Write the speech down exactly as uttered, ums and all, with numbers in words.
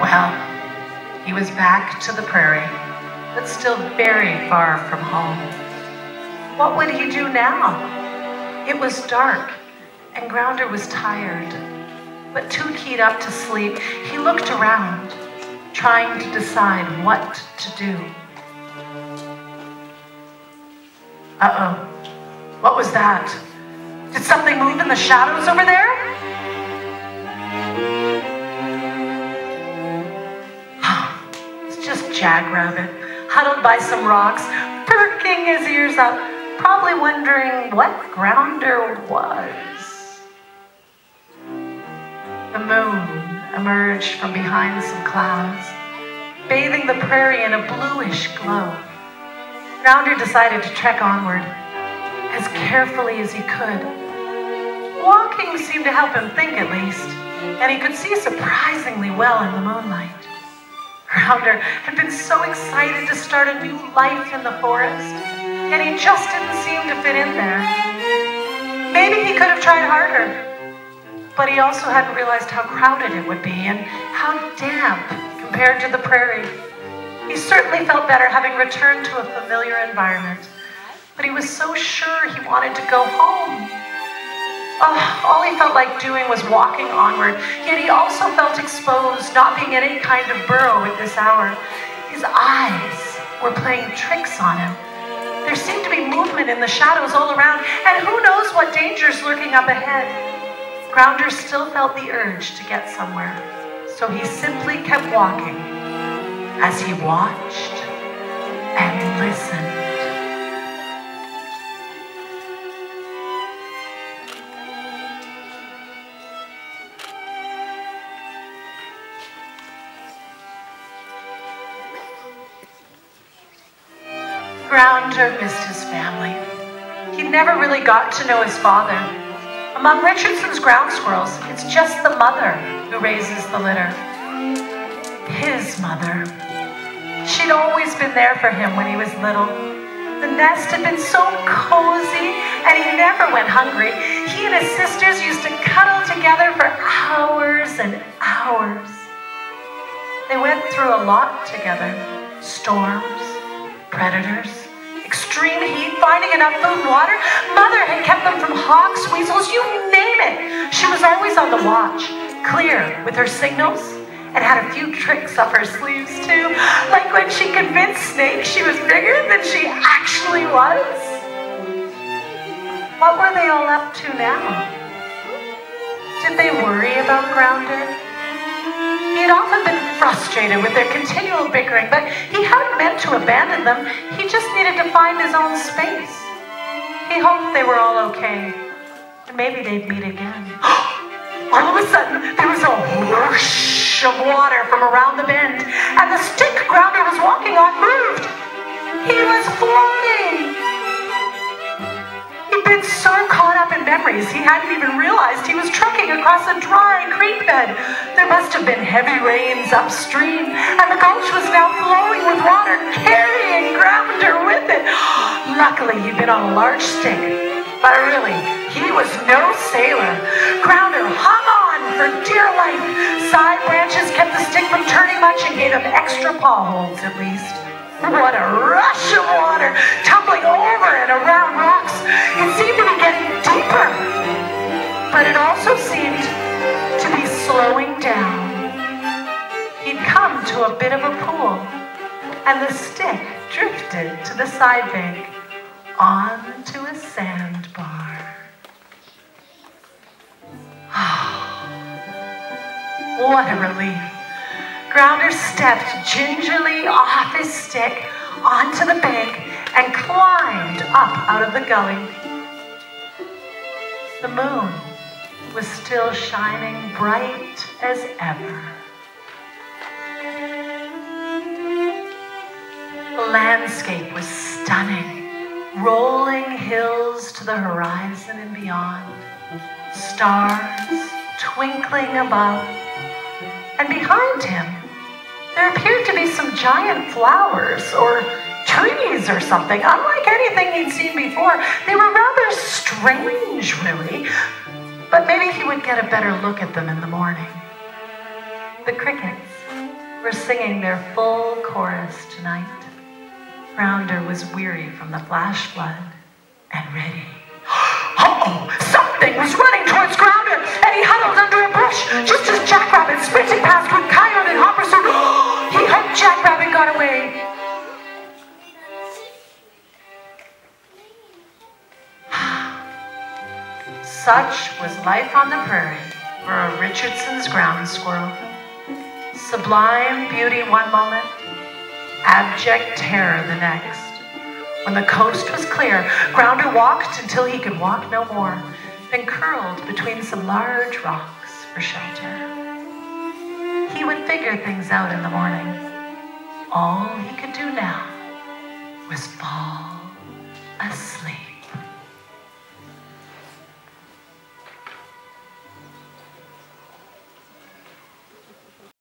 Well, he was back to the prairie, but still very far from home. What would he do now? It was dark, and Grounder was tired, but too keyed up to sleep. He looked around, trying to decide what to do. Uh-oh, what was that? Did something move in the shadows over there? It's just Jackrabbit, huddled by some rocks, perking his ears up, probably wondering what Grounder was. The moon emerged from behind some clouds, bathing the prairie in a bluish glow. Grounder decided to trek onward as carefully as he could. Walking seemed to help him think, at least, and he could see surprisingly well in the moonlight. Grounder had been so excited to start a new life in the forest, and he just didn't seem to fit in there. Maybe he could have tried harder, but he also hadn't realized how crowded it would be and how damp compared to the prairie. He certainly felt better having returned to a familiar environment, but he was so sure he wanted to go home. Oh, all he felt like doing was walking onward, yet he also felt exposed, not being in any kind of burrow at this hour. His eyes were playing tricks on him. There seemed to be movement in the shadows all around, and who knows what dangers lurking up ahead. Grounder still felt the urge to get somewhere, so he simply kept walking as he watched and listened. Grounder missed his family. He never really got to know his father. Among Richardson's ground squirrels, it's just the mother who raises the litter. His mother. She'd always been there for him when he was little. The nest had been so cozy, and he never went hungry. He and his sisters used to cuddle together for hours and hours. They went through a lot together. Storms, predators, extreme heat, finding enough food and water. Mother had kept them from hawks, weasels, you name it. She was always on the watch, clear with her signals, and had a few tricks up her sleeves too, like when she convinced Snake she was bigger than she actually was. What were they all up to now? Did they worry about Grounder? He had often been frustrated with their continual bickering, but he hadn't meant to abandon them. He just needed to find his own space. He hoped they were all okay, and maybe they'd meet again. All of a sudden, there was a whoosh of water from around the bend, and the stick Grounder was walking on moved. He was floating. He'd been so caught up in memories, he hadn't even realized he was trekking across a dry creek bed. There must have been heavy rains upstream, and the gulch was now flowing with water, carrying Grounder with it. Luckily, he'd been on a large stick, but really, he was no sailor. Grounder hung on for dear life. Side branches kept the stick from turning much and gave him extra paw holds, at least. What a rush of water, tumbling over and around rocks. It seemed to be getting deeper, but it also seemed to be slowing down. He'd come to a bit of a pool, and the stick drifted to the side bank onto a sandbar. Oh, what a relief. Grounder stepped gingerly off his stick onto the bank and climbed up out of the gully. The moon was still shining bright as ever. The landscape was stunning, rolling hills to the horizon and beyond, stars twinkling above, and behind him there appeared to be some giant flowers or trees or something, unlike anything he'd seen before. They were rather strange, really, but maybe he would get a better look at them in the morning. The crickets were singing their full chorus tonight. Rounder was weary from the flash flood and ready. Uh-oh! Something was running towards Grounder, and he huddled under a bush just as Jackrabbit sprinted past with Coyote and Hopper. So he hoped Jackrabbit got away. Such was life on the prairie for a Richardson's ground squirrel. Sublime beauty one moment, abject terror the next. When the coast was clear, Grounder walked until he could walk no more, then curled between some large rocks for shelter. He would figure things out in the morning. All he could do now was fall asleep.